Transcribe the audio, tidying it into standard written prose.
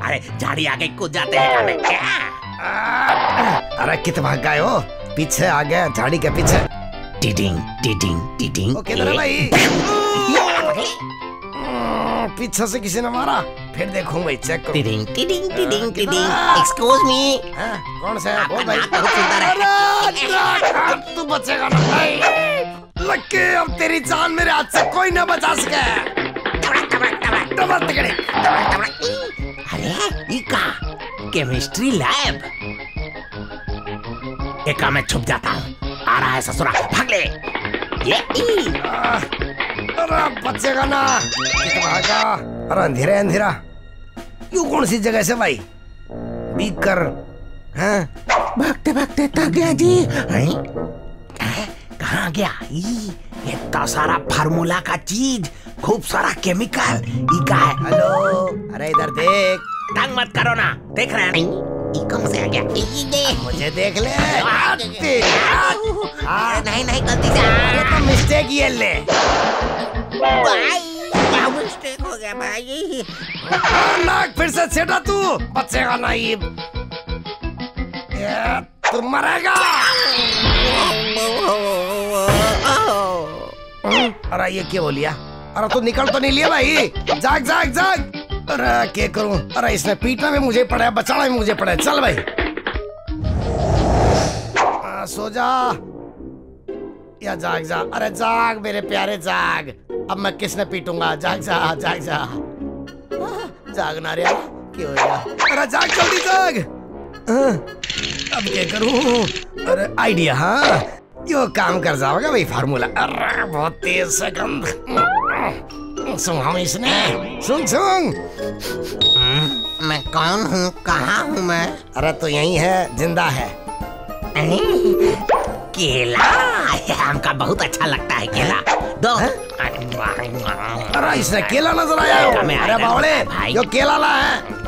अरे झाड़ी आगे कूद जाते हैं। अरे कित भाग गए हो? पीछे आ गया झाड़ी के पीछे। टीटिंग टीटिंग टीटिंग। ओके तो भाई पीछे से किसी ने मारा। फिर देखूं भाई चेक करो। टीटिंग टीटिंग टीटिंग टीटिंग। Excuse me. कौन सा है? बोल भाई। तू बचेगा ना भाई। लक्की अब तेरी जान मेरे हाथ से कोई ना बचा सके। अरे इका केमिस्ट्री लैब। एका मैं छुप जाता हूँ। आ रहा है ससुरा, भाग ले। ये अरे बचेगा ना। अरे अंधेरा अंधेरा। यू कौन सी जगह से भाई? बीकर हाँ? भागते भागते थक गया जी। कहाँ गया? ये तो सारा फार्मूला का चीज, खूब सारा केमिकल इका है। हेलो अरे इधर देख। तंग मत करो ना, देख रहे हैं इकम से आ गया। मुझे देख ले। नहीं नहीं गलती से तो मिस्टेक ये ले। क्या मिस्टेक हो गया भाई? नाक फिर से छेड़ा तू, बचेगा नहीं। तू मरेगा। अरे ये क्या बोलिया? अरे तू निकल तो नहीं लिया भाई। जाग जाग जाग। अरे क्या करूं? अरे इसने पीटना भी मुझे पड़ा है, बचाना भी मुझे पड़ा है। चल भाई सो जा या जाग जा। अरे जाग मेरे प्यारे जाग। अब मैं किसने पीटूंगा? जाग जा जाग जा। जागना रे क्या हो गया? अरे जाग जल्दी जाग। अब क्या करूं? अरे आइडिया। हाँ यो काम कर जाओगे भाई फार्मूला। अरे बहुत तेज सेकंड। सुन हम इसने सुन सुन। मैं कौन हूँ? कहाँ हूँ मैं? अरे तो यही है, जिंदा है। केला हमका बहुत अच्छा लगता है केला। दो है? अरे इसने केला नजर आया। अरे बावड़े यो केला ला है।